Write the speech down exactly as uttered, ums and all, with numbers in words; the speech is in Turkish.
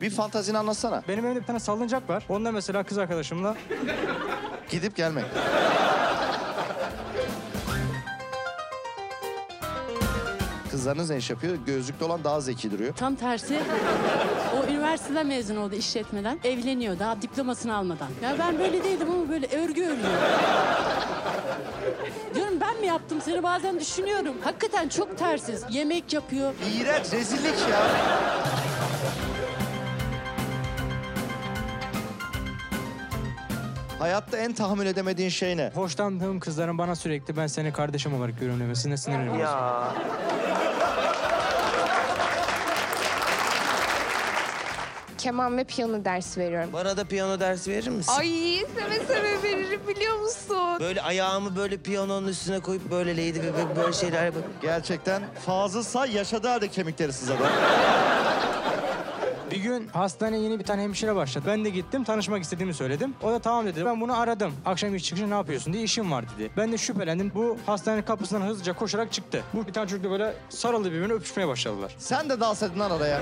Bir fantazini anlatsana. Benim evde bir tane salıncak var. Onda mesela kız arkadaşımla... Gidip gelmek. Kızlarınız ne iş yapıyor? Gözlüklü olan daha zeki duruyor. Tam tersi. O üniversiteden mezun oldu, işletmeden. Evleniyor daha diplomasını almadan. Ya ben böyle değildim ama böyle örgü örüyor. Diyorum ben mi yaptım seni, bazen düşünüyorum. Hakikaten çok tersiz. Yemek yapıyor. İğrenç, rezillik ya. Hayatta en tahammül edemediğin şey ne? Hoşlandığım kızların bana sürekli ben seni kardeşim olarak görüyorum demesine sinirleniyorum. Ya. Keman ve piyano dersi veriyorum. Bana da piyano dersi verir misin? Ay seve seve veririm, biliyor musun? Böyle ayağımı böyle piyanonun üstüne koyup böyle leydi bebek böyle şeyler yapıyorum. Gerçekten Fazıl Say yaşadı halde kemikleri size bak. Bir gün hastaneye yeni bir tane hemşire başladı. Ben de gittim, tanışmak istediğimi söyledim. O da tamam dedi. Ben bunu aradım. Akşam iş çıkışı ne yapıyorsun diye, işim var dedi. Ben de şüphelendim. Bu hastanenin kapısından hızlıca koşarak çıktı. Bu bir tane çocukla böyle sarıldı, birbirine öpüşmeye başladılar. Sen de dans edin lan araya.